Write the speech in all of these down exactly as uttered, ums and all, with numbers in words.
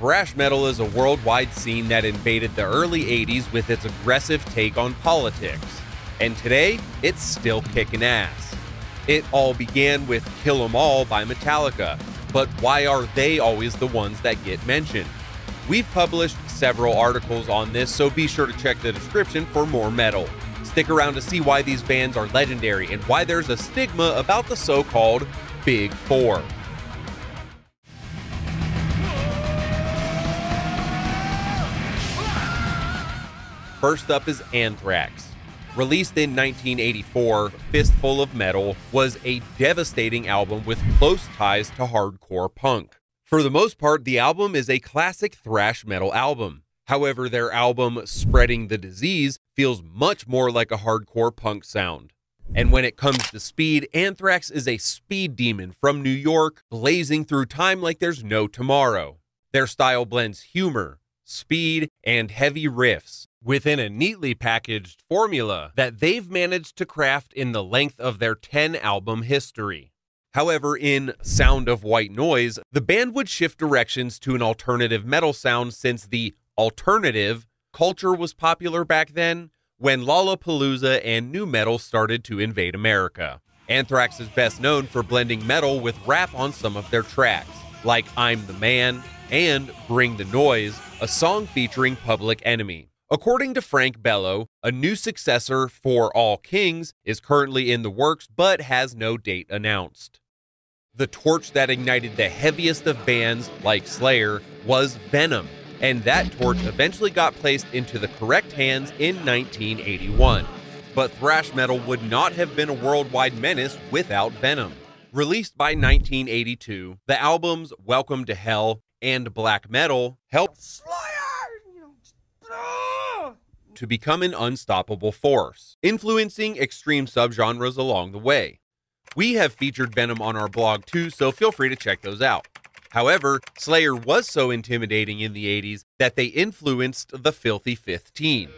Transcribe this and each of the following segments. Thrash metal is a worldwide scene that invaded the early eighties with its aggressive take on politics, and today, it's still kicking ass. It all began with Kill Em All by Metallica, but why are they always the ones that get mentioned? We've published several articles on this, so be sure to check the description for more metal. Stick around to see why these bands are legendary and why there's a stigma about the so-called Big Four. First up is Anthrax. Released in nineteen eighty-four, Fistful of Metal was a devastating album with close ties to hardcore punk. For the most part, the album is a classic thrash metal album. However, their album Spreading the Disease feels much more like a hardcore punk sound. And when it comes to speed, Anthrax is a speed demon from New York, blazing through time like there's no tomorrow. Their style blends humor, speed, and heavy riffs within a neatly packaged formula that they've managed to craft in the length of their ten album history. However, in Sound of White Noise, the band would shift directions to an alternative metal sound since the alternative culture was popular back then when Lollapalooza and nu metal started to invade America. Anthrax is best known for blending metal with rap on some of their tracks, like I'm the Man and Bring the Noise, a song featuring Public Enemy. According to Frank Bello, a new successor for All Kings is currently in the works but has no date announced. The torch that ignited the heaviest of bands, like Slayer, was Venom, and that torch eventually got placed into the correct hands in nineteen eighty-one. But thrash metal would not have been a worldwide menace without Venom. Released by nineteen eighty-two, the albums Welcome to Hell and Black Metal helped Slayer to become an unstoppable force, influencing extreme subgenres along the way. We have featured Venom on our blog too, so feel free to check those out. However, Slayer was so intimidating in the eighties that they influenced the Filthy Fifteen.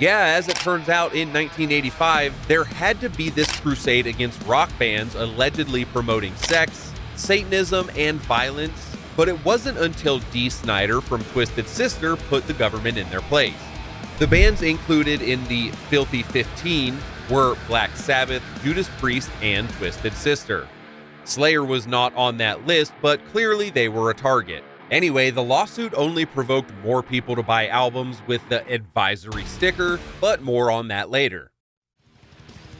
Yeah, as it turns out, in nineteen eighty-five, there had to be this crusade against rock bands allegedly promoting sex, Satanism, and violence, but it wasn't until Dee Snider from Twisted Sister put the government in their place. The bands included in the Filthy Fifteen were Black Sabbath, Judas Priest, and Twisted Sister. Slayer was not on that list, but clearly they were a target. Anyway, the lawsuit only provoked more people to buy albums with the advisory sticker, but more on that later.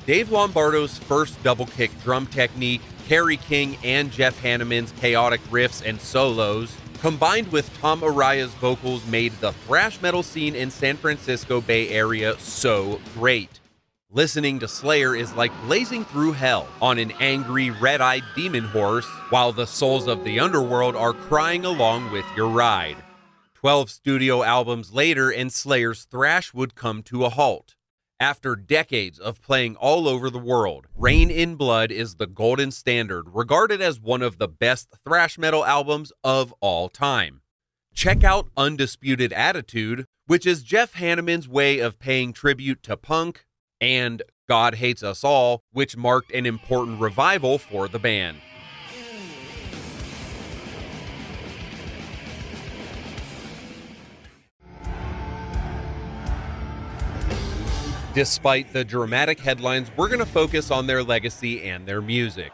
Dave Lombardo's first double-kick drum technique, Kerry King and Jeff Hanneman's chaotic riffs and solos, combined with Tom Araya's vocals, made the thrash metal scene in San Francisco Bay Area so great. Listening to Slayer is like blazing through hell on an angry, red-eyed demon horse, while the souls of the underworld are crying along with your ride. Twelve studio albums later, and Slayer's thrash would come to a halt. After decades of playing all over the world, Reign in Blood is the golden standard, regarded as one of the best thrash metal albums of all time. Check out Undisputed Attitude, which is Jeff Hanneman's way of paying tribute to punk, and God Hates Us All, which marked an important revival for the band. Despite the dramatic headlines, we're going to focus on their legacy and their music.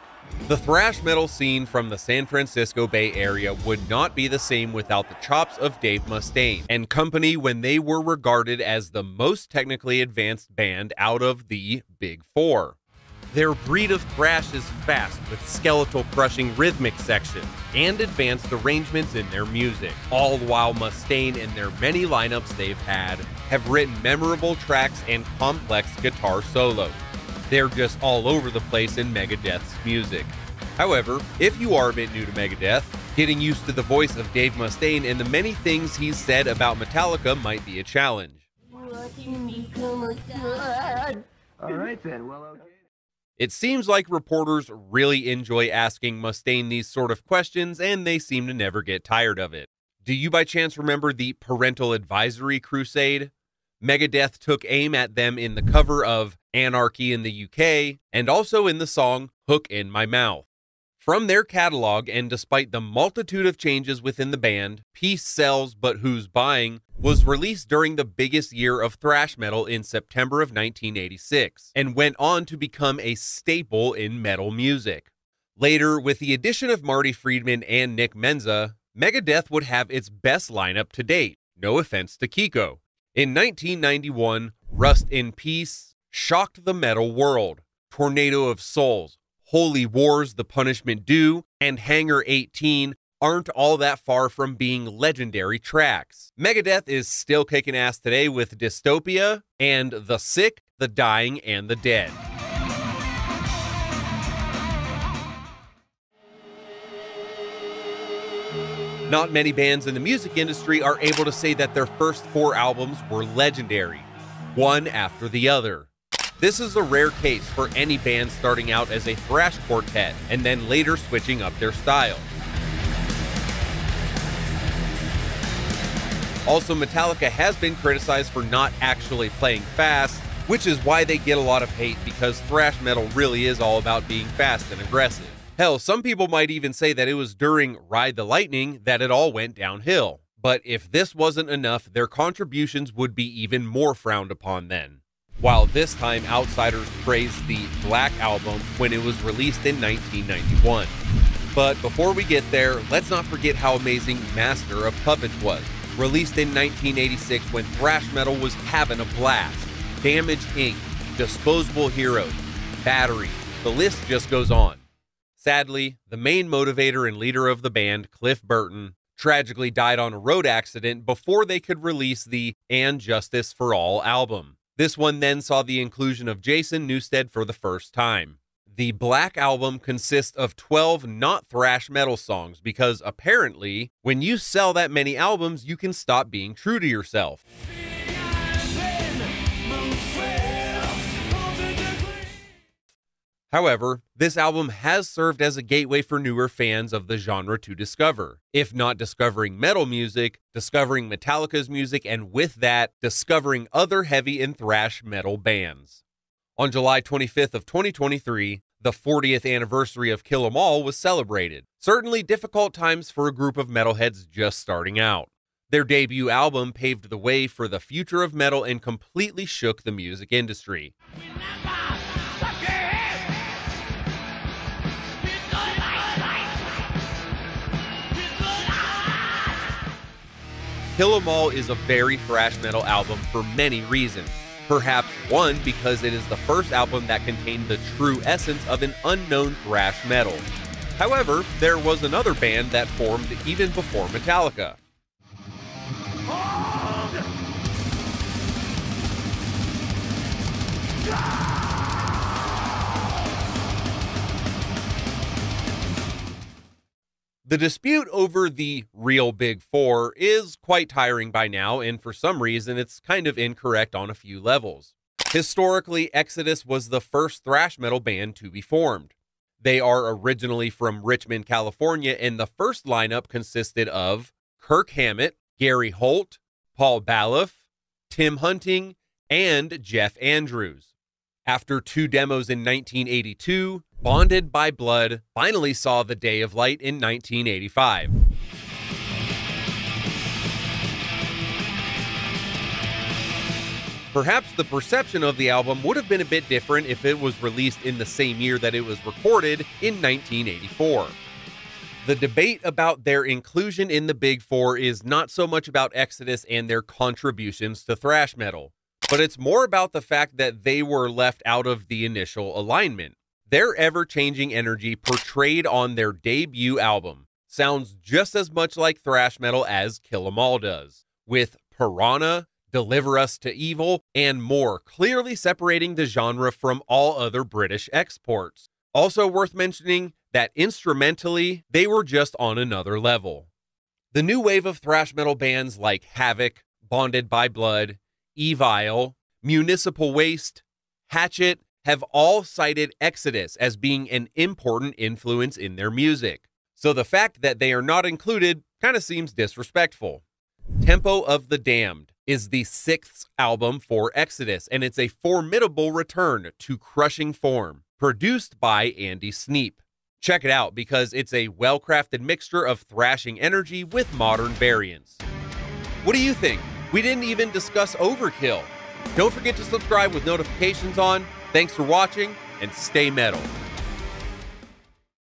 The thrash metal scene from the San Francisco Bay Area would not be the same without the chops of Dave Mustaine and company when they were regarded as the most technically advanced band out of the Big Four. Their breed of thrash is fast, with skeletal crushing rhythmic sections and advanced arrangements in their music, all while Mustaine and their many lineups they've had have written memorable tracks and complex guitar solos. They're just all over the place in Megadeth's music. However, if you are a bit new to Megadeth, getting used to the voice of Dave Mustaine and the many things he's said about Metallica might be a challenge. All right then, well, okay. It seems like reporters really enjoy asking Mustaine these sort of questions, and they seem to never get tired of it. Do you by chance remember the parental advisory crusade? Megadeth took aim at them in the cover of Anarchy in the U K and also in the song Hook in My Mouth. From their catalog, and despite the multitude of changes within the band, Peace Sells But Who's Buying was released during the biggest year of thrash metal in September of nineteen eighty-six, and went on to become a staple in metal music. Later, with the addition of Marty Friedman and Nick Menza, Megadeth would have its best lineup to date, no offense to Kiko. In nineteen ninety-one, Rust in Peace shocked the metal world. Tornado of Souls, Holy Wars, The Punishment Due, and Hangar eighteen aren't all that far from being legendary tracks. Megadeth is still kicking ass today with Dystopia and The Sick, The Dying, and The Dead. Not many bands in the music industry are able to say that their first four albums were legendary, one after the other. This is a rare case for any band starting out as a thrash quartet and then later switching up their style. Also, Metallica has been criticized for not actually playing fast, which is why they get a lot of hate, because thrash metal really is all about being fast and aggressive. Hell, some people might even say that it was during Ride the Lightning that it all went downhill. But if this wasn't enough, their contributions would be even more frowned upon then. While this time outsiders praised the Black Album when it was released in nineteen ninety-one. But before we get there, let's not forget how amazing Master of Puppets was, released in nineteen eighty-six when thrash metal was having a blast. Damage Incorporated, Disposable Heroes, Battery, the list just goes on. Sadly, the main motivator and leader of the band, Cliff Burton, tragically died on a road accident before they could release the And Justice for All album. This one then saw the inclusion of Jason Newsted for the first time. The Black Album consists of twelve not thrash metal songs because apparently, when you sell that many albums, you can stop being true to yourself. However, this album has served as a gateway for newer fans of the genre to discover, if not discovering metal music, discovering Metallica's music, and with that, discovering other heavy and thrash metal bands. On July twenty-fifth of twenty twenty-three, the fortieth anniversary of Kill Em All was celebrated. Certainly difficult times for a group of metalheads just starting out. Their debut album paved the way for the future of metal and completely shook the music industry. Kill Em All is a very thrash metal album for many reasons. Perhaps one, because it is the first album that contained the true essence of an unknown thrash metal. However, there was another band that formed even before Metallica. The dispute over the real Big Four is quite tiring by now, and for some reason it's kind of incorrect on a few levels. Historically, Exodus was the first thrash metal band to be formed. They are originally from Richmond, California, and the first lineup consisted of Kirk Hammett, Gary Holt, Paul Baloff, Tim Hunting, and Jeff Andrews. After two demos in nineteen eighty-two, Bonded by Blood finally saw the day of light in nineteen eighty-five. Perhaps the perception of the album would have been a bit different if it was released in the same year that it was recorded in nineteen eighty-four. The debate about their inclusion in the Big Four is not so much about Exodus and their contributions to thrash metal, but it's more about the fact that they were left out of the initial alignment. Their ever-changing energy portrayed on their debut album sounds just as much like thrash metal as Kill Em All does, with Piranha, Deliver Us to Evil, and more clearly separating the genre from all other British exports. Also worth mentioning that instrumentally, they were just on another level. The new wave of thrash metal bands like Havoc, Bonded by Blood, Evil, Municipal Waste, Hatchet, have all cited Exodus as being an important influence in their music. So the fact that they are not included kind of seems disrespectful. Tempo of the Damned is the sixth album for Exodus, and it's a formidable return to crushing form, produced by Andy Sneap. Check it out because it's a well-crafted mixture of thrashing energy with modern variants. What do you think? We didn't even discuss Overkill. Don't forget to subscribe with notifications on. Thanks for watching and stay metal.